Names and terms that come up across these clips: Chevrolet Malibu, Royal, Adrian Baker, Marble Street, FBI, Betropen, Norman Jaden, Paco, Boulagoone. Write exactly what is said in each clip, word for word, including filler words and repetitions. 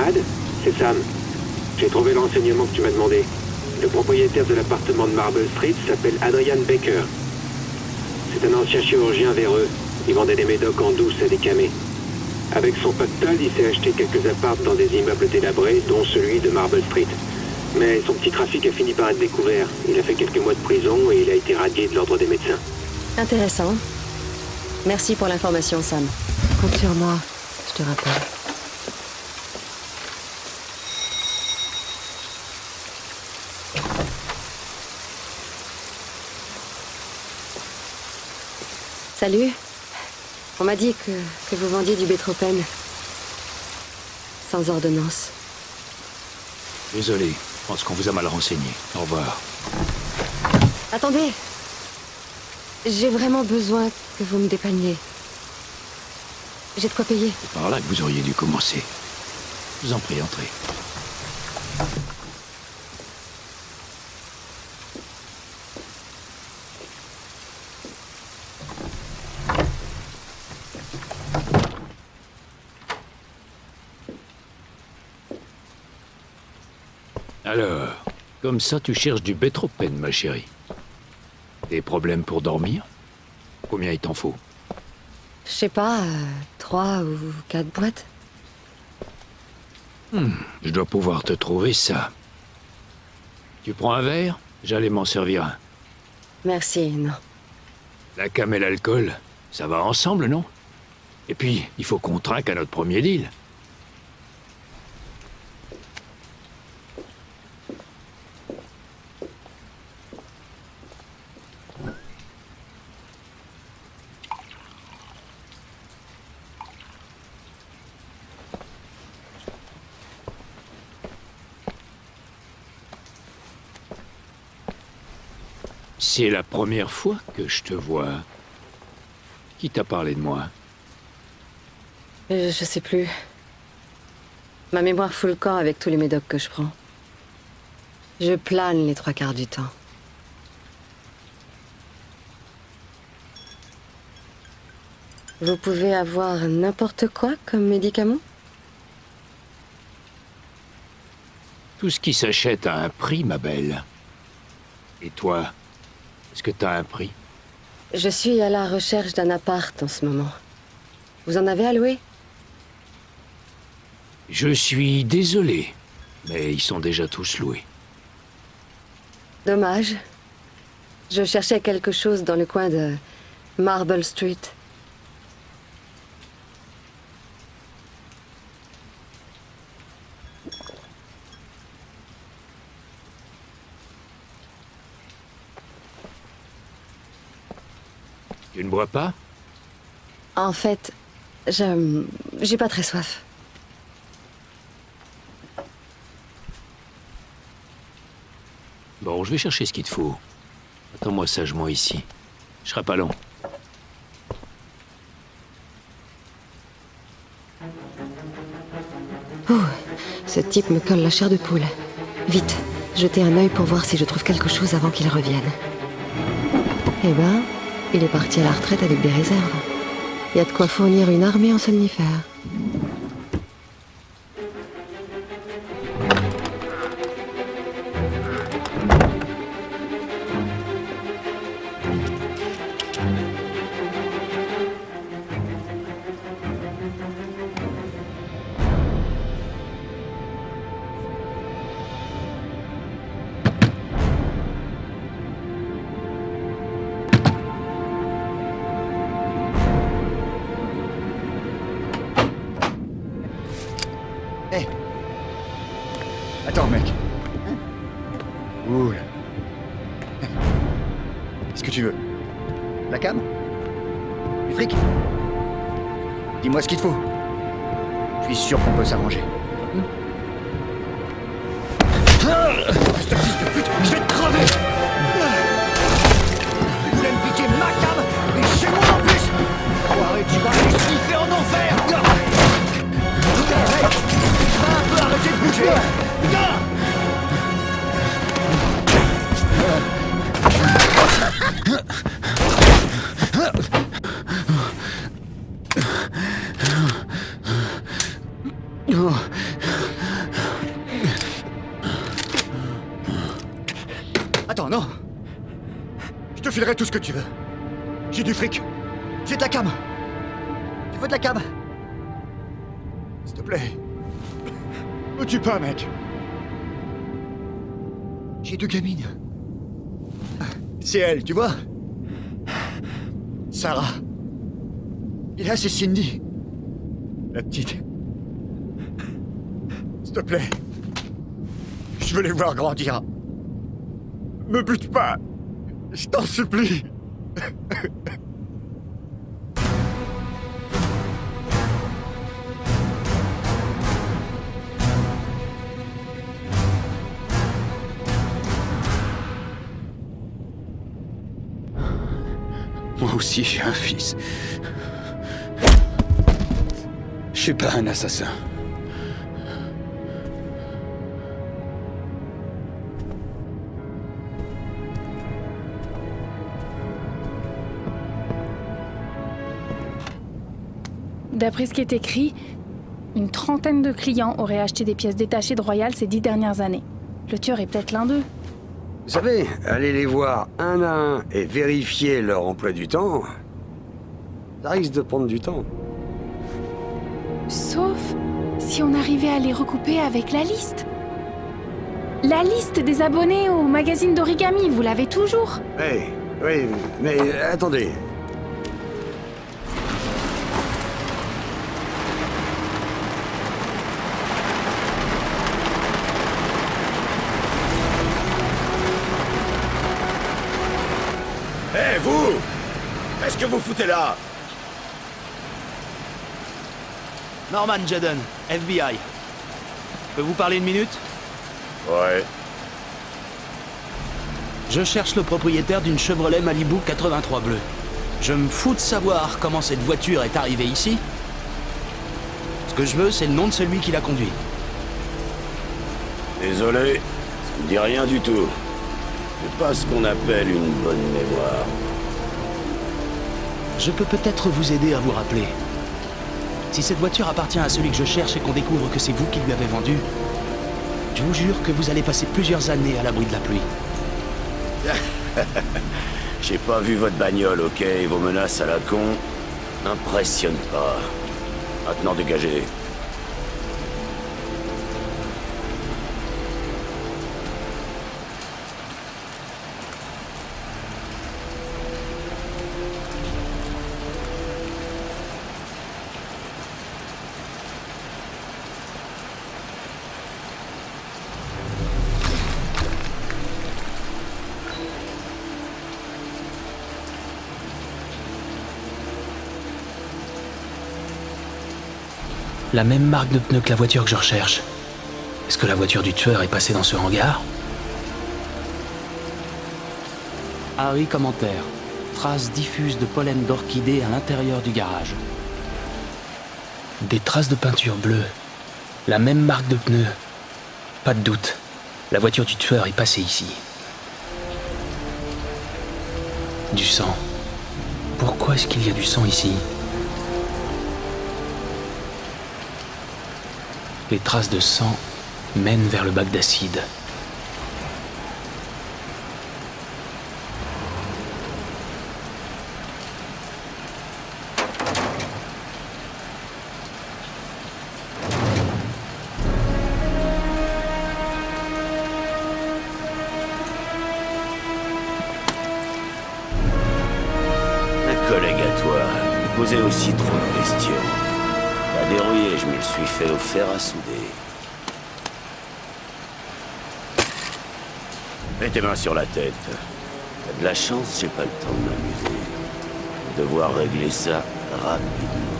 Mad, c'est Sam. J'ai trouvé l'enseignement que tu m'as demandé. Le propriétaire de l'appartement de Marble Street s'appelle Adrian Baker. C'est un ancien chirurgien véreux. Il vendait des médocs en douce à des camés. Avec son pactole, il s'est acheté quelques appartes dans des immeubles délabrés, dont celui de Marble Street. Mais son petit trafic a fini par être découvert. Il a fait quelques mois de prison et il a été radié de l'ordre des médecins. Intéressant. Merci pour l'information, Sam. Compte sur moi, je te rappelle. Salut. On m'a dit que, que vous vendiez du Betropen. Sans ordonnance. Désolé, je pense qu'on vous a mal renseigné. Au revoir. Attendez. J'ai vraiment besoin que vous me dépanniez. J'ai de quoi payer. C'est par là que vous auriez dû commencer. Je vous en prie, entrez. Alors, comme ça tu cherches du Betropen, ma chérie. Des problèmes pour dormir? Combien il t'en faut? Je sais pas, euh, trois ou quatre boîtes. Hmm, je dois pouvoir te trouver ça. Tu prends un verre? J'allais m'en servir un. Merci, non. La cam et l'alcool, ça va ensemble, non? Et puis, il faut qu'on trinque à notre premier deal. C'est la première fois que je te vois. Qui t'a parlé de moi? Je sais plus. Ma mémoire fout le camp avec tous les médocs que je prends. Je plane les trois quarts du temps. Vous pouvez avoir n'importe quoi comme médicament? Tout ce qui s'achète a un prix, ma belle. Et toi? Est-ce que t'as un prix? Je suis à la recherche d'un appart en ce moment. Vous en avez à louer? Je suis désolé, mais ils sont déjà tous loués. Dommage. Je cherchais quelque chose dans le coin de Marble Street. Tu ne bois pas? En fait, je... j'ai pas très soif. Bon, je vais chercher ce qu'il te faut. Attends-moi sagement ici. Je serai pas long. Ouh, ce type me colle la chair de poule. Vite, jetez un œil pour voir si je trouve quelque chose avant qu'il revienne. Eh ben... il est parti à la retraite avec des réserves. Il y a de quoi fournir une armée en somnifères. Attends, mec. Cool. Qu'est-ce que tu veux? La cam? Du fric? Dis-moi ce qu'il te faut. Je suis sûr qu'on peut s'arranger. Hmm ah ce fils de pute, je vais te crever! Vous voulez me piquer ma cam? Et chez moi en plus! Arrête, tu vas aller sniffer en enfer! Arrête! Va un peu arrêter de bouger! Oh. filerai tout ce que tu veux. J'ai du fric. J'ai de la cam. Tu veux de la cam? S'il te plaît. Me tue pas, mec. J'ai deux gamines. C'est elle, tu vois? Sarah. Et là, c'est Cindy. La petite. S'il te plaît. Je veux les voir grandir. Me bute pas. Je t'en supplie. Moi aussi, j'ai un fils. Je suis pas un assassin. D'après ce qui est écrit, une trentaine de clients auraient acheté des pièces détachées de Royal ces dix dernières années. Le tueur est peut-être l'un d'eux. Vous savez, allez les voir un à un et vérifier leur emploi du temps, ça risque de prendre du temps. Sauf si on arrivait à les recouper avec la liste. La liste des abonnés au magazine d'origami, vous l'avez toujours. Oui, oui, mais attendez. Vous, qu'est-ce que vous foutez là? Norman Jaden, F B I. Je peux vous parler une minute? Ouais. Je cherche le propriétaire d'une Chevrolet Malibu quatre-vingt-trois bleue. Je me fous de savoir comment cette voiture est arrivée ici. Ce que je veux, c'est le nom de celui qui la conduit. Désolé, ça me dit rien du tout. C'est pas ce qu'on appelle une bonne mémoire. Je peux peut-être vous aider à vous rappeler. Si cette voiture appartient à celui que je cherche et qu'on découvre que c'est vous qui lui avez vendu, je vous jure que vous allez passer plusieurs années à l'abri de la pluie. J'ai pas vu votre bagnole, ok? Vos menaces à la con n'impressionnent pas. Maintenant, dégagez. La même marque de pneus que la voiture que je recherche. Est-ce que la voiture du tueur est passée dans ce hangar? Harry commentaire. Traces diffuses de pollen d'orchidée à l'intérieur du garage. Des traces de peinture bleue. La même marque de pneus. Pas de doute. La voiture du tueur est passée ici. Du sang. Pourquoi est-ce qu'il y a du sang ici? Les traces de sang mènent vers le bac d'acide. Un collègue à toi me posait aussi trop de questions. La dérouillée, je me le suis fait au fer à souder. Mets tes mains sur la tête. T'as de la chance, j'ai pas le temps de m'amuser. Je vais devoir régler ça rapidement.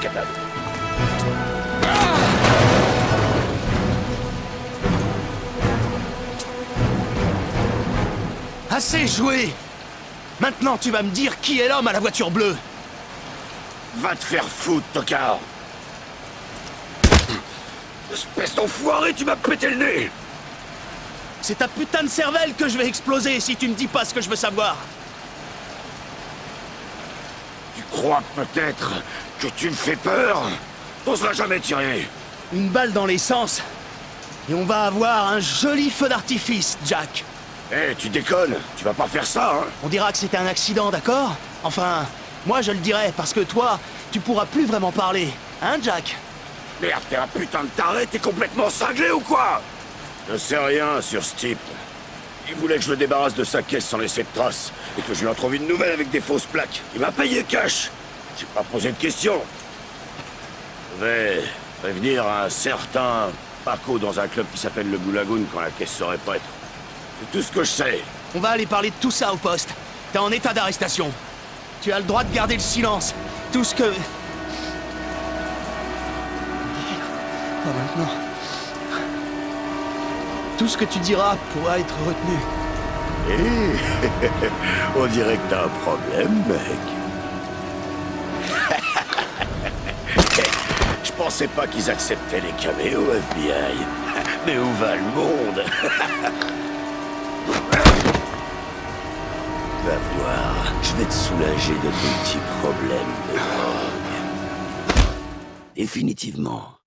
Capable. Ah! Assez joué! Maintenant, tu vas me dire qui est l'homme à la voiture bleue! Va te faire foutre, tocard! Espèce d'enfoiré, tu m'as pété le nez! C'est ta putain de cervelle que je vais exploser si tu me dis pas ce que je veux savoir! Tu crois peut-être que tu me fais peur? T'oseras jamais tirer! Une balle dans les sens, et on va avoir un joli feu d'artifice, Jack! Eh, hey, tu déconnes, tu vas pas faire ça, hein? On dira que c'était un accident, d'accord? Enfin, moi je le dirais, parce que toi, tu pourras plus vraiment parler, hein, Jack? Merde, t'es un putain de taré, t'es complètement cinglé ou quoi? Je sais rien sur ce type. Il voulait que je le débarrasse de sa caisse sans laisser de traces, et que je lui en trouve une nouvelle avec des fausses plaques. Il m'a payé cash. J'ai pas posé de questions. Je vais prévenir un certain Paco dans un club qui s'appelle le Boulagoone quand la caisse serait prête. C'est tout ce que je sais. On va aller parler de tout ça au poste. T'es en état d'arrestation. Tu as le droit de garder le silence. Tout ce que... Pas maintenant. Tout ce que tu diras pourra être retenu. Hé, on dirait que t'as un problème, mec. Je pensais pas qu'ils acceptaient les caméos au F B I. Mais où va le monde? Va voir, je vais te soulager de ton petit problème de drogue. Définitivement.